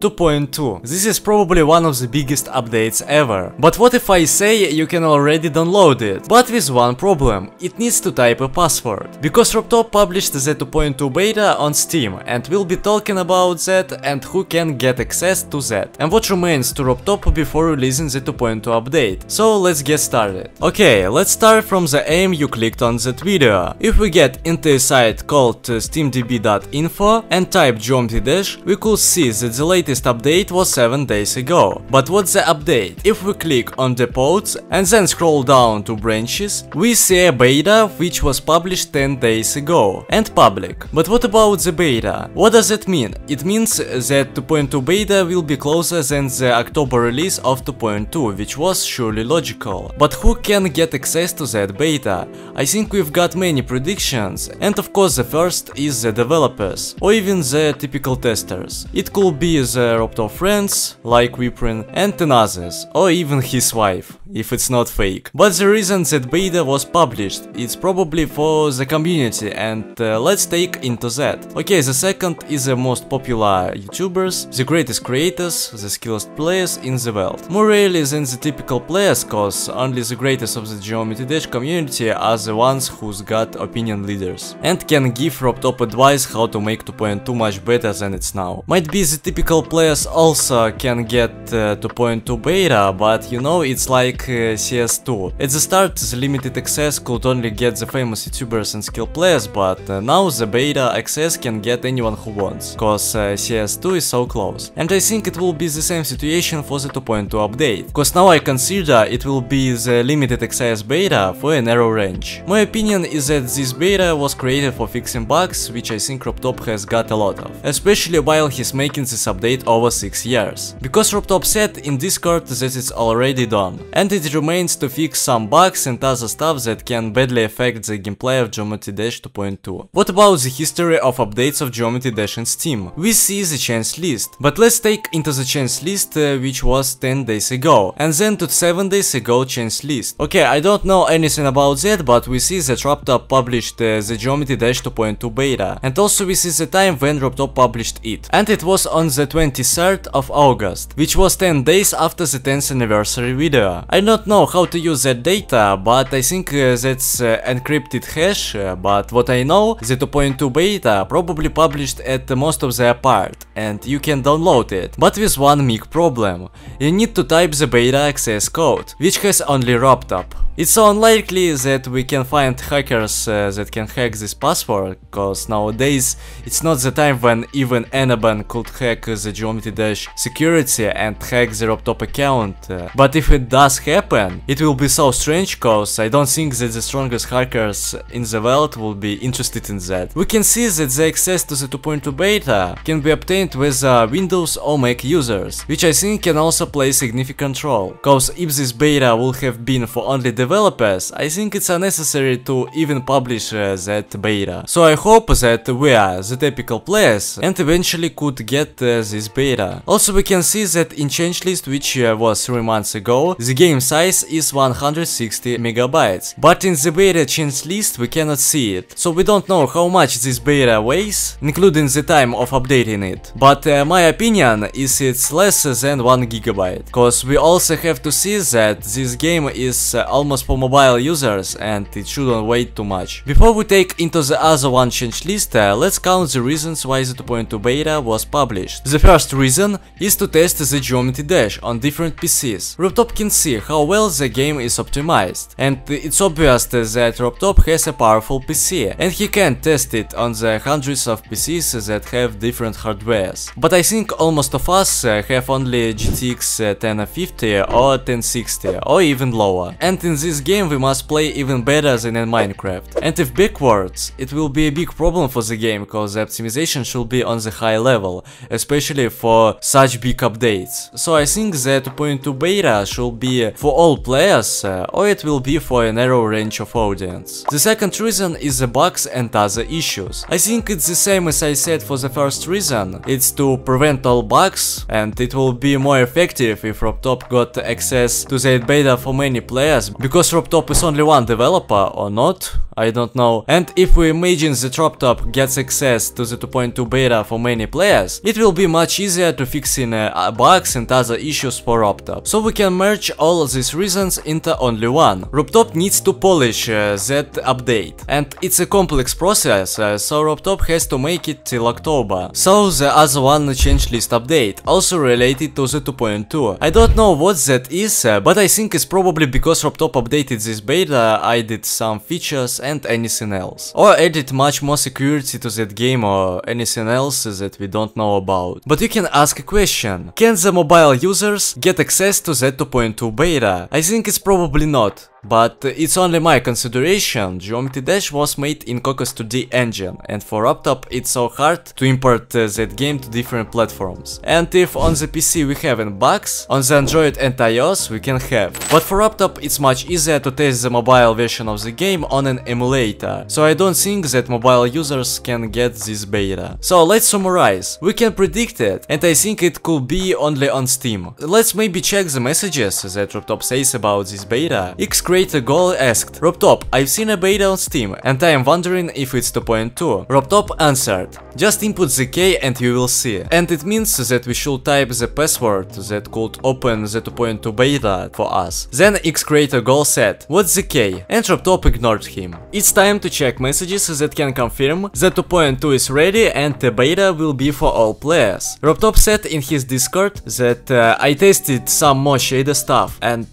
2.2. This is probably one of the biggest updates ever. But what if I say you can already download it? But with one problem, it needs to type a password. Because RobTop published the 2.2 beta on Steam, and we'll be talking about that and who can get access to that, and what remains to RobTop before releasing the 2.2 update. So let's get started. Okay, let's start from the aim you clicked on that video. If we get into a site called steamdb.info and type Geometry Dash, we could see that the latest update was 7 days ago. But what's the update? If we click on Depots and then scroll down to branches, we see a beta which was published 10 days ago and public. But what about the beta? What does it mean? It means that 2.2 beta will be closer than the October release of 2.2, which was surely logical. But who can get access to that beta? I think we've got many predictions, and of course the first is the developers, or even the typical testers. It could be the RobTop friends, like Wiprin, and ten others, or even his wife, if it's not fake. But the reason that beta was published, it's probably for the community, and let's take into that. Okay, the second is the most popular YouTubers, the greatest creators, the skilled players in the world. More rarely than the typical players, cause only the greatest of the Geometry Dash community are the ones who's got opinion leaders, and can give RobTop advice how to make 2.2 much better than it's now. Might be the typical players also can get 2.2 beta, but you know, it's like CS2. At the start, the limited access could only get the famous YouTubers and skilled players, but now the beta access can get anyone who wants, cause CS2 is so close. And I think it will be the same situation for the 2.2 update, cause now I consider it will be the limited access beta for a narrow range. My opinion is that this beta was created for fixing bugs, which I think RobTop has got a lot of, especially while he's making this update over 6 years. Because RobTop said in Discord that it's already done, and it remains to fix some bugs and other stuff that can badly affect the gameplay of Geometry Dash 2.2. What about the history of updates of Geometry Dash and Steam? We see the chance list, but let's take into the chance list which was 10 days ago, and then to 7 days ago chance list. Okay, I don't know anything about that, but we see that RobTop published the Geometry Dash 2.2 beta, and also we see the time when RobTop published it, and it was on the 23rd of August, which was 10 days after the 10th anniversary video. I don't know how to use that data, but I think that's encrypted hash, but what I know, the 2.2 beta probably published at most of their part, and you can download it. But with one big problem, you need to type the beta access code, which has only RobTop. It's so unlikely that we can find hackers that can hack this password, cause nowadays it's not the time when even anyone could hack the Geometry Dash security and hack the RobTop account. But if it does happen, it will be so strange, cause I don't think that the strongest hackers in the world will be interested in that. We can see that the access to the 2.2 beta can be obtained with Windows or Mac users, which I think can also play a significant role, cause if this beta would have been for only developers, I think it's unnecessary to even publish that beta. So I hope that we are the typical players and eventually could get this beta. Also we can see that in changelist, which was 3 months ago, the game size is 160 MB, but in the beta changelist we cannot see it, so we don't know how much this beta weighs, including the time of updating it. But my opinion is it's less than 1 GB, cause we also have to see that this game is almost for mobile users and it shouldn't wait too much. Before we take into the other one change list, let's count the reasons why the 2.2 beta was published. The first reason is to test the Geometry Dash on different PCs. RobTop can see how well the game is optimized, and it's obvious that RobTop has a powerful PC and he can test it on the hundreds of PCs that have different hardwares. But I think almost of us have only GTX 1050 or 1060 or even lower, and in this game we must play even better than in Minecraft. And if backwards, it will be a big problem for the game, cause the optimization should be on the high level, especially for such big updates. So I think the 2.2 beta should be for all players, or it will be for a narrow range of audience. The second reason is the bugs and other issues. I think it's the same as I said for the first reason, it's to prevent all bugs, and it will be more effective if RobTop got access to that beta for many players, because RobTop is only one developer, or not, I don't know. And if we imagine that RobTop gets access to the 2.2 beta for many players, it will be much much easier to fix in bugs and other issues for RobTop. So we can merge all these reasons into only one. RobTop needs to polish that update, and it's a complex process, so RobTop has to make it till October. So the other one, change list update, also related to the 2.2. I don't know what that is, but I think it's probably because RobTop updated this beta, added some features and anything else, or added much more security to that game or anything else that we don't know about. But you can ask a question: can the mobile users get access to that 2.2 beta? I think it's probably not, but it's only my consideration. Geometry Dash was made in Cocos 2D engine, and for RobTop it's so hard to import that game to different platforms. And if on the PC we haven't bugs, on the Android and iOS we can have. But for RobTop it's much easier to test the mobile version of the game on an emulator, so I don't think that mobile users can get this beta. So let's summarize. We can predict it, and I think it could be only on Steam. Let's maybe check the messages that RobTop says about this beta. XCreatorGoal asked: RobTop, I've seen a beta on Steam and I am wondering if it's 2.2. RobTop answered: just input the key and you will see. And it means that we should type the password that could open the 2.2 beta for us. Then XCreatorGoal said: what's the key? And RobTop ignored him. It's time to check messages that can confirm that 2.2 is ready and the beta will be for all players. RobTop said in his Discord that I tested some more shader stuff, and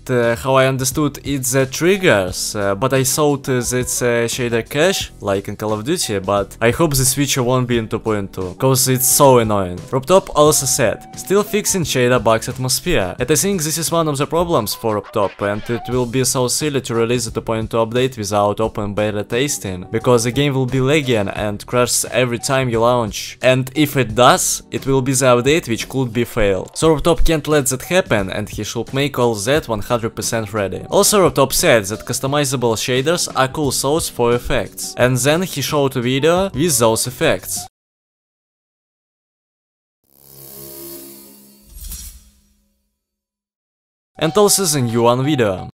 how I understood it's the triggers, but I thought it's a shader cache, like in Call of Duty, but I hope this feature won't be in 2.2, cause it's so annoying. RobTop also said: still fixing shader bugs atmosphere. And I think this is one of the problems for RobTop, and it will be so silly to release the 2.2 update without open beta testing, because the game will be lagging and crashes every time you launch, and if it does, it will be the update which could be failed. So RobTop can't let that happen, and he should make all that 100% ready. Also, RobTop said that customizable shaders are cool source for effects, and then he showed a video with those effects. And also the new one video.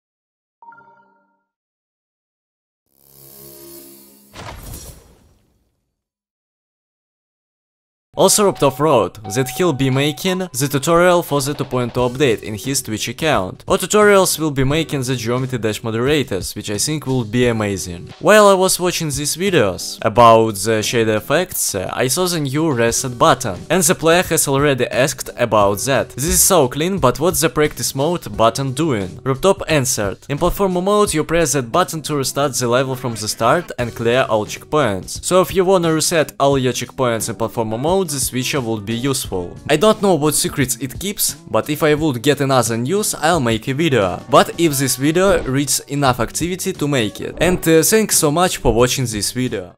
Also, RobTop wrote that he'll be making the tutorial for the 2.2 update in his Twitch account. Or tutorials will be making the Geometry Dash moderators, which I think will be amazing. While I was watching these videos about the shader effects, I saw the new reset button, and the player has already asked about that. This is so clean, but what's the practice mode button doing? RobTop answered: in platform mode you press that button to restart the level from the start and clear all checkpoints. So if you wanna reset all your checkpoints in platform mode, this feature would be useful. I don't know what secrets it keeps, but if I would get another news, I'll make a video. But if this video reaches enough activity to make it. And thanks so much for watching this video.